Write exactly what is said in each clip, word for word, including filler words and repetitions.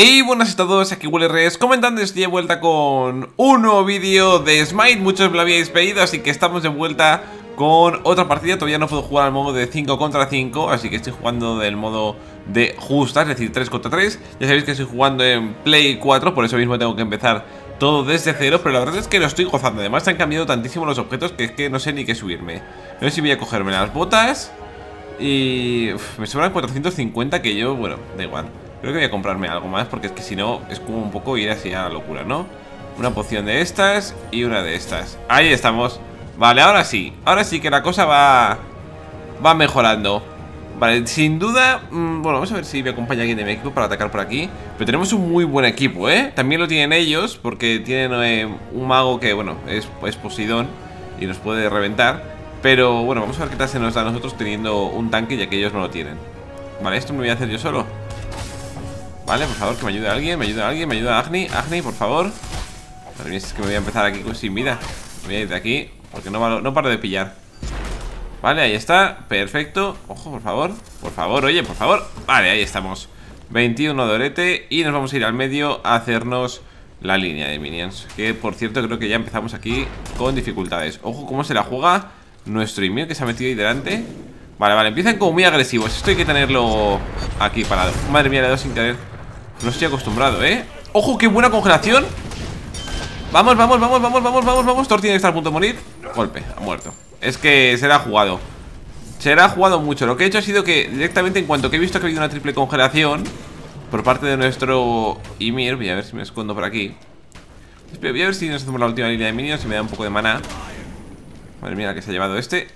Hey, buenas a todos, aquí Willyrex, comentando, estoy de vuelta con un nuevo vídeo de Smite. Muchos me lo habíais pedido, así que estamos de vuelta con otra partida. Todavía no puedo jugar al modo de cinco contra cinco, así que estoy jugando del modo de justa, es decir, tres contra tres. Ya sabéis que estoy jugando en Play cuatro, por eso mismo tengo que empezar todo desde cero, pero la verdad es que lo estoy gozando. Además han cambiado tantísimo los objetos que es que no sé ni qué subirme. No sé si voy a cogerme las botas y... Uf, me sobran cuatrocientos cincuenta que yo, bueno, da igual. Creo que voy a comprarme algo más porque es que si no es como un poco ir hacia la locura, ¿no? Una poción de estas y una de estas. Ahí estamos. Vale, ahora sí. Ahora sí que la cosa va va mejorando. Vale, sin duda... Mmm, bueno, vamos a ver si me acompaña alguien de mi equipo para atacar por aquí. Pero tenemos un muy buen equipo, ¿eh? También lo tienen ellos porque tienen eh, un mago que, bueno, es, es Poseidón y nos puede reventar. Pero bueno, vamos a ver qué tal se nos da a nosotros teniendo un tanque ya que ellos no lo tienen. Vale, esto me lo voy a hacer yo solo. Vale, por favor, que me ayude alguien, me ayude alguien, me ayude a Agni, Agni, por favor. Madre mía, es que me voy a empezar aquí sin vida. Me voy a ir de aquí, porque no, no paro de pillar. Vale, ahí está, perfecto. Ojo, por favor, por favor, oye, por favor. Vale, ahí estamos, veintiuno de orete. Y nos vamos a ir al medio a hacernos la línea de minions, que por cierto creo que ya empezamos aquí con dificultades. Ojo cómo se la juega nuestro Ymir, que se ha metido ahí delante. Vale, vale, empiezan como muy agresivos. Esto hay que tenerlo aquí parado. Madre mía, le he dado sin querer. No estoy acostumbrado, ¿eh? ¡Ojo, qué buena congelación! Vamos, vamos, vamos, vamos, vamos, vamos, vamos. Thor tiene que estar a punto de morir. Golpe, ha muerto. Es que será jugado. Será jugado mucho. Lo que he hecho ha sido que directamente en cuanto que he visto que ha habido una triple congelación por parte de nuestro Ymir. Voy a ver si me escondo por aquí. Voy a ver si nos hacemos la última línea de minions. Se me da un poco de maná. Madre mía, la que se ha llevado este.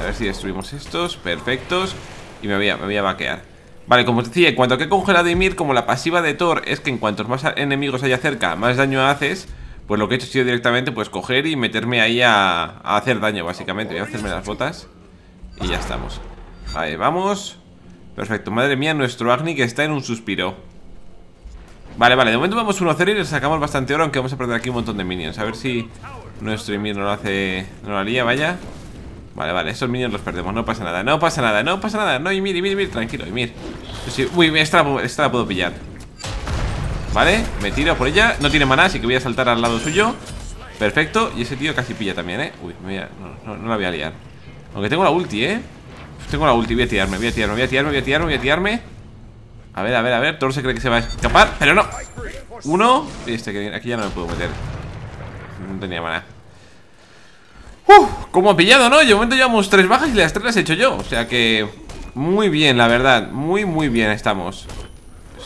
A ver si destruimos estos. Perfectos. Y me voy a, me voy a vaquear. Vale, como os decía, en cuanto que he congelado Ymir, como la pasiva de Thor es que en cuantos más enemigos haya cerca, más daño haces, pues lo que he hecho ha sido directamente pues coger y meterme ahí a, a hacer daño, básicamente. Voy a hacerme las botas y ya estamos. Ahí vamos. Perfecto, madre mía, nuestro Agni que está en un suspiro. Vale, vale, de momento vamos uno cero y le sacamos bastante oro, aunque vamos a perder aquí un montón de minions. A ver si nuestro Ymir no lo hace, no la lía, vaya. Vale, vale, esos minions los perdemos, no pasa nada, no pasa nada, no pasa nada, no, Ymir, Ymir, Ymir, tranquilo, Ymir. Sí, uy, esta la, esta la puedo pillar. Vale, me tiro por ella, no tiene maná, así que voy a saltar al lado suyo. Perfecto, y ese tío casi pilla también, eh. Uy, me voy a, no, no, no la voy a liar. Aunque tengo la ulti, eh. Tengo la ulti, voy a tirarme, voy a tirarme, voy a tirarme, voy a tirarme, voy a tirarme. A ver, a ver, a ver, Thor se cree que se va a escapar, pero no. Uno, y este que aquí ya no me puedo meter. No tenía maná. ¡Uf! Como ha pillado, ¿no? De momento llevamos tres bajas y las tres las he hecho yo. O sea que... muy bien, la verdad. Muy, muy bien estamos.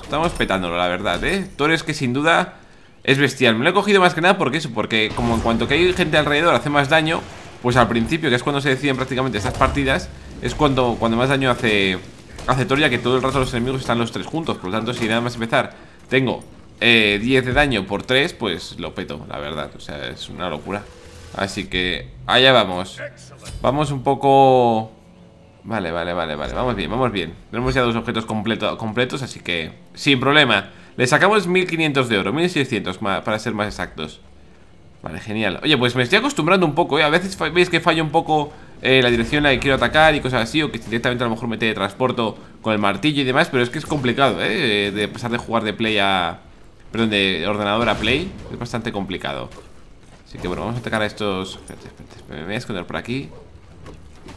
Estamos petándolo, la verdad, ¿eh? Thor es que sin duda es bestial. Me lo he cogido más que nada porque eso, porque como en cuanto que hay gente alrededor hace más daño, pues al principio, que es cuando se deciden prácticamente estas partidas, es cuando, cuando más daño hace, hace Thor, ya que todo el rato los enemigos están los tres juntos. Por lo tanto, si nada más empezar tengo eh, diez de daño por tres, pues lo peto, la verdad. O sea, es una locura. Así que allá vamos. Vamos un poco... Vale, vale, vale, vale, vamos bien, vamos bien. Tenemos ya dos objetos completo, completos, así que sin problema. Le sacamos mil quinientos de oro, mil seiscientos para ser más exactos. Vale, genial. Oye, pues me estoy acostumbrando un poco, ¿eh? A veces veis que fallo un poco eh, la dirección en la que quiero atacar y cosas así. O que directamente a lo mejor me teletransporto con el martillo y demás. Pero es que es complicado, ¿eh? De pasar de jugar de play a... Perdón, de ordenador a play. Es bastante complicado. Así que bueno, vamos a atacar a estos... Espérate, espérate, me voy a esconder por aquí.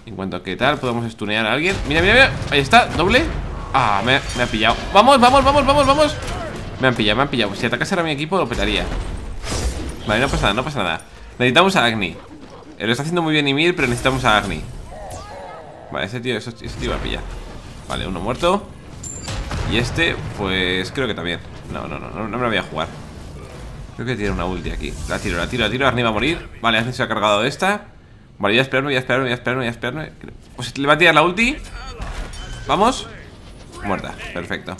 En cuanto a qué tal, podemos stunear a alguien. Mira, mira, mira, ahí está, doble. Ah, me, me ha pillado, vamos, vamos, vamos, vamos, vamos. Me han pillado, me han pillado. Si atacase ahora a mi equipo lo petaría. Vale, no pasa nada, no pasa nada. Necesitamos a Agni. Lo está haciendo muy bien Ymir, pero necesitamos a Agni. Vale, ese tío, ese tío va a pillar. Vale, uno muerto. Y este, pues creo que también. No, no, no, no, no me lo voy a jugar. Creo que tiene una ulti aquí. La tiro, la tiro, la tiro. Agni va a morir. Vale, Agni se ha cargado de esta. Vale, voy a esperarme, voy a esperarme, voy a esperarme, voy a esperarme. Pues le va a tirar la ulti. Vamos. Muerta, perfecto.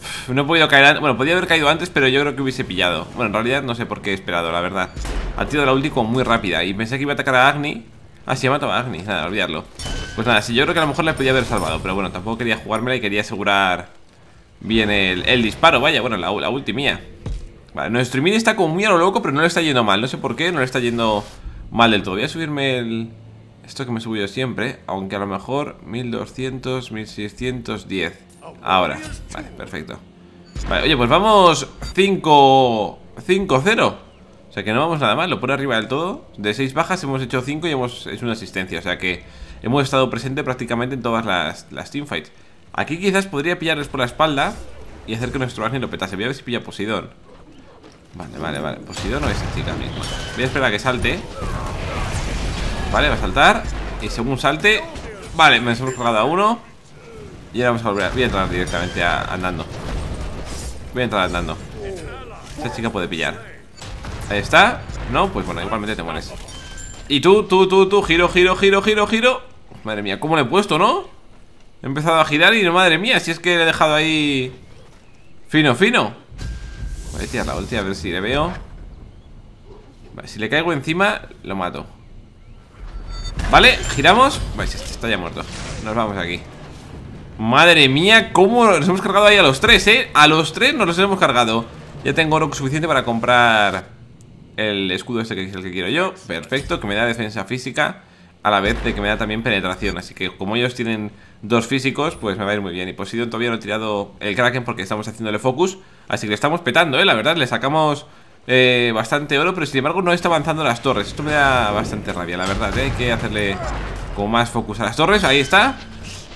Uf, no he podido caer antes. Bueno, podía haber caído antes, pero yo creo que hubiese pillado. Bueno, en realidad no sé por qué he esperado, la verdad. Ha tirado la ulti como muy rápida. Y pensé que iba a atacar a Agni. Ah, sí, ha matado a Agni. Nada, olvidarlo. Pues nada, sí, yo creo que a lo mejor le podía haber salvado. Pero bueno, tampoco quería jugármela y quería asegurar bien el, el disparo. Vaya, bueno, la, la ulti mía. Vale, nuestro Ymir está como muy a lo loco, pero no le está yendo mal. No sé por qué, no le está yendo mal del todo. Voy a subirme el... esto que me subo yo siempre, aunque a lo mejor mil doscientos, mil seiscientos diez. Ahora, vale, perfecto. Vale, oye, pues vamos cinco cero. O sea que no vamos nada mal, lo pone arriba del todo. De seis bajas hemos hecho cinco y hemos hecho una asistencia. O sea que hemos estado presente prácticamente en todas las, las teamfights. Aquí quizás podría pillarles por la espalda y hacer que nuestro Agni lo petase. Voy a ver si pilla Poseidón. Vale, vale, vale. Poseidón o esa chica misma. Voy a esperar a que salte. Vale, va a saltar. Y según salte... Vale, me hemos cargado a uno. Y ahora vamos a volver. Voy a entrar directamente a, andando. Voy a entrar andando. Esa chica puede pillar. Ahí está. No, pues bueno, igualmente te mueres. Y tú, tú, tú, tú. Giro, giro, giro, giro, giro. Madre mía, ¿cómo le he puesto, no? He empezado a girar y, madre mía, si es que le he dejado ahí... Fino, fino. Voy a tirar la ulti a ver si le veo. Vale, si le caigo encima, lo mato. Vale, giramos. Vale, este está ya muerto. Nos vamos aquí. Madre mía, cómo nos hemos cargado ahí a los tres, eh. A los tres nos los hemos cargado. Ya tengo oro suficiente para comprar el escudo este, que es el que quiero yo. Perfecto, que me da defensa física a la vez de que me da también penetración. Así que como ellos tienen dos físicos, pues me va a ir muy bien. Y Poseidón todavía no he tirado el Kraken porque estamos haciéndole focus. Así que le estamos petando, eh, la verdad. Le sacamos eh, bastante oro, pero sin embargo no está avanzando las torres. Esto me da bastante rabia, la verdad, eh. Hay que hacerle como más focus a las torres. Ahí está.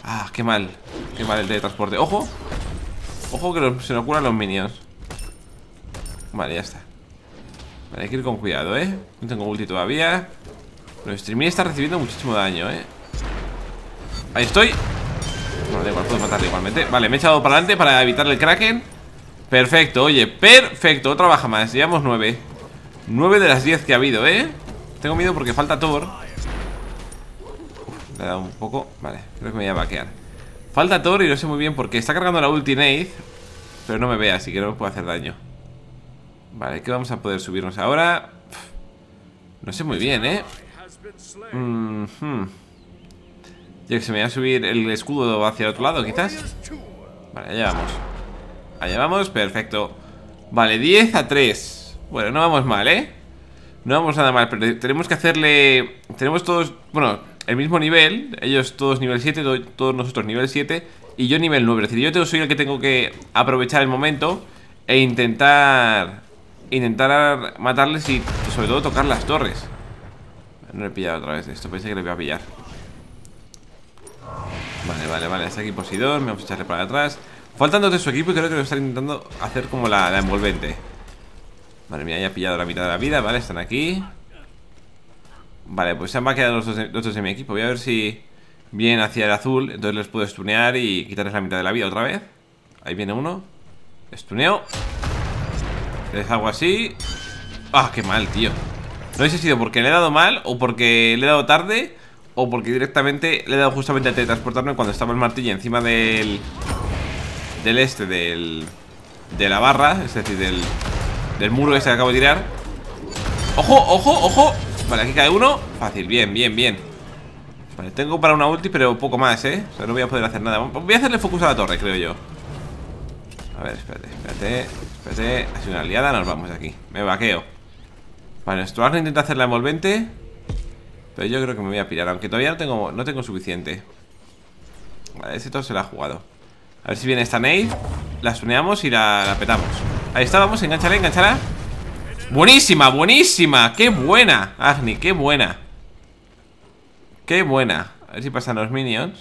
Ah, qué mal. Qué mal el teletransporte. Ojo. Ojo que se nos curan los minions. Vale, ya está. Vale, hay que ir con cuidado, eh. No tengo ulti todavía. Pero streamer está recibiendo muchísimo daño, eh. Ahí estoy. Bueno, da igual, puedo matarle igualmente. Vale, me he echado para adelante para evitar el Kraken. Perfecto, oye, perfecto. Otra baja más, llevamos nueve. Nueve de las diez que ha habido, eh. Tengo miedo porque falta Thor. Uf, le he dado un poco. Vale, creo que me voy a vaquear. Falta Thor y no sé muy bien porque está cargando la ulti Nade, pero no me ve, así que no me puede hacer daño. Vale, ¿qué vamos a poder subirnos ahora? No sé muy bien, eh. Mm-hmm. Yo que se me va a subir el escudo hacia el otro lado, quizás. Vale, allá vamos. Allá vamos, perfecto. Vale, diez a tres. Bueno, no vamos mal, ¿eh? No vamos nada mal, pero tenemos que hacerle... Tenemos todos, bueno, el mismo nivel. Ellos todos nivel siete, todos nosotros nivel siete. Y yo nivel nueve, es decir, yo soy el que tengo que aprovechar el momento e intentar... Intentar matarles y sobre todo tocar las torres. No le he pillado otra vez esto, pensé que le iba a pillar. Vale, vale, vale, está aquí Poseidón. Vamos a echarle para atrás. Faltan dos de su equipo y creo que lo están intentando hacer como la, la envolvente. Madre mía, ya ha pillado la mitad de la vida, vale, están aquí. Vale, pues se han vaqueado los dos, los dos de mi equipo. Voy a ver si vienen hacia el azul. Entonces les puedo stunear y quitarles la mitad de la vida otra vez. Ahí viene uno. Stuneo. Les hago así. Ah, qué mal, tío. No sé si ha sido porque le he dado mal, o porque le he dado tarde, o porque directamente le he dado justamente a teletransportarme cuando estaba el martillo encima del... Del este, del... De la barra, es decir, del... Del muro ese que acabo de tirar. ¡Ojo, ojo, ojo! Vale, aquí cae uno, fácil, bien, bien, bien. Vale, tengo para una ulti, pero poco más, eh. O sea, no voy a poder hacer nada. Voy a hacerle focus a la torre, creo yo. A ver, espérate, espérate. Espérate, ha sido una liada, nos vamos de aquí. Me vaqueo. Vale, nuestro Agni intenta hacer la envolvente, pero yo creo que me voy a pirar, aunque todavía no tengo, no tengo suficiente. Vale, ese todo se lo ha jugado. A ver si viene esta Nade. La suneamos y la, la petamos. Ahí está, vamos, enganchala, enganchala. Buenísima, buenísima. Qué buena, Agni, qué buena. Qué buena. A ver si pasan los minions.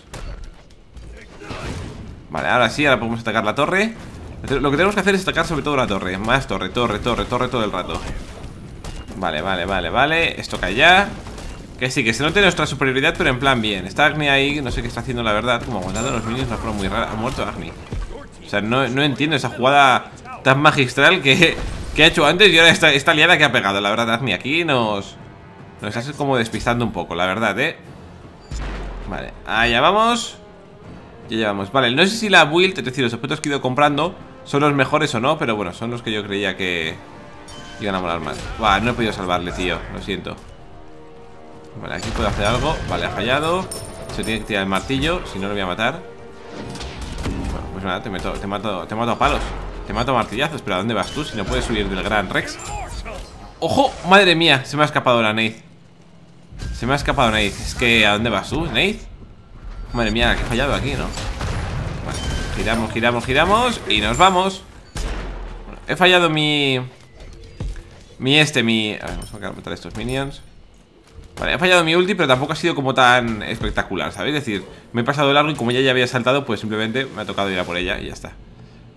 Vale, ahora sí, ahora podemos atacar la torre. Lo que tenemos que hacer es atacar sobre todo la torre. Más torre, torre, torre, torre todo el rato. Vale, vale, vale, vale. Esto cae ya. Que sí, que se note nuestra superioridad, pero en plan bien. Está Agni ahí, no sé qué está haciendo la verdad. Como aguantando a los minions, una forma muy rara. Ha muerto Agni. O sea, no, no entiendo esa jugada tan magistral que, que ha hecho antes. Y ahora esta, esta liada que ha pegado, la verdad, Agni. Aquí nos... Nos estás como despistando un poco, la verdad, eh. Vale, allá vamos. Y allá vamos. Vale, no sé si la build, es decir, los objetos que he ido comprando son los mejores o no, pero bueno, son los que yo creía que... iban a molar más. Buah, no he podido salvarle, tío. Lo siento. Vale, aquí puedo hacer algo. Vale, ha fallado. Se tiene que tirar el martillo. Si no, lo voy a matar. Bueno, pues nada, te, meto, te, mato, te mato a palos. Te mato a martillazos. Pero ¿a dónde vas tú si no puedes huir del gran Rex? ¡Ojo! ¡Madre mía! Se me ha escapado la Nade. Se me ha escapado Nade. Es que ¿a dónde vas tú, Nade? Madre mía, que he fallado aquí, ¿no? Vale, giramos, giramos, giramos. Y nos vamos. he fallado mi... Mi este, mi... A ver, vamos a matar a estos minions. Vale, he fallado mi ulti, pero tampoco ha sido como tan espectacular, ¿sabéis? Es decir, me he pasado de largo y como ya, ya había saltado, pues simplemente me ha tocado ir a por ella y ya está.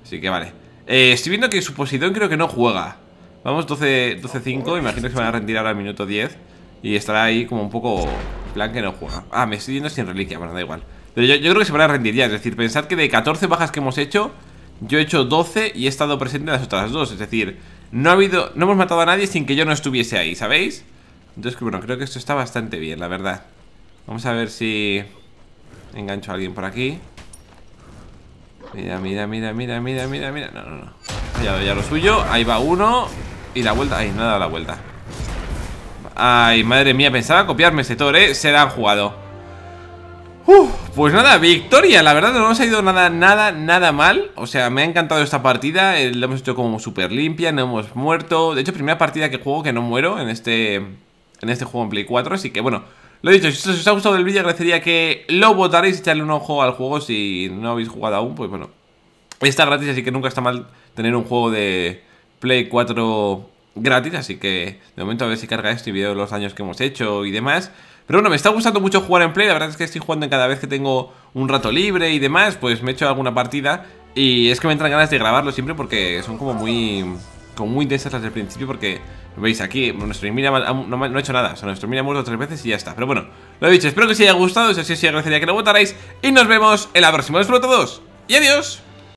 Así que vale. Eh, estoy viendo que su Poseidón creo que no juega. Vamos, doce cinco, imagino que se van a rendir ahora al minuto diez. Y estará ahí como un poco plan que no juega. Ah, me estoy yendo sin reliquia, bueno, da igual. Pero yo, yo creo que se van a rendir ya, es decir, pensad que de catorce bajas que hemos hecho, yo he hecho doce y he estado presente en las otras dos. Es decir, no ha habido, no hemos matado a nadie sin que yo no estuviese ahí, ¿sabéis? Entonces, bueno, creo que esto está bastante bien, la verdad. Vamos a ver si engancho a alguien por aquí. Mira, mira, mira, mira, mira, mira, mira. No, no, no. Fallado ya lo suyo. Ahí va uno. Y la vuelta. Ay, no ha dado la vuelta. Ay, madre mía, pensaba copiarme ese Thor, ¿eh? Se la han jugado. Uf, pues nada, victoria. La verdad, no nos ha ido nada, nada, nada mal. O sea, me ha encantado esta partida. Eh, la hemos hecho como súper limpia, no hemos muerto. De hecho, primera partida que juego que no muero en este... En este juego en Play cuatro, así que bueno, lo dicho, si os ha gustado el vídeo agradecería que lo votaréis, echarle un ojo al juego si no habéis jugado aún, pues bueno, está gratis, así que nunca está mal tener un juego de Play cuatro gratis, así que de momento a ver si carga este vídeo de los daños que hemos hecho y demás. Pero bueno, me está gustando mucho jugar en Play, la verdad es que estoy jugando en cada vez que tengo un rato libre y demás, pues me he hecho alguna partida y es que me entran ganas de grabarlo siempre porque son como muy... como muy intensas las del principio porque veis aquí, nuestro Ymir no, no ha hecho nada. O sea, nuestro Ymir ha muerto tres veces y ya está. Pero bueno, lo he dicho, espero que os haya gustado. Si así os agradecería que lo votarais y nos vemos en la próxima. Un saludo a todos y adiós.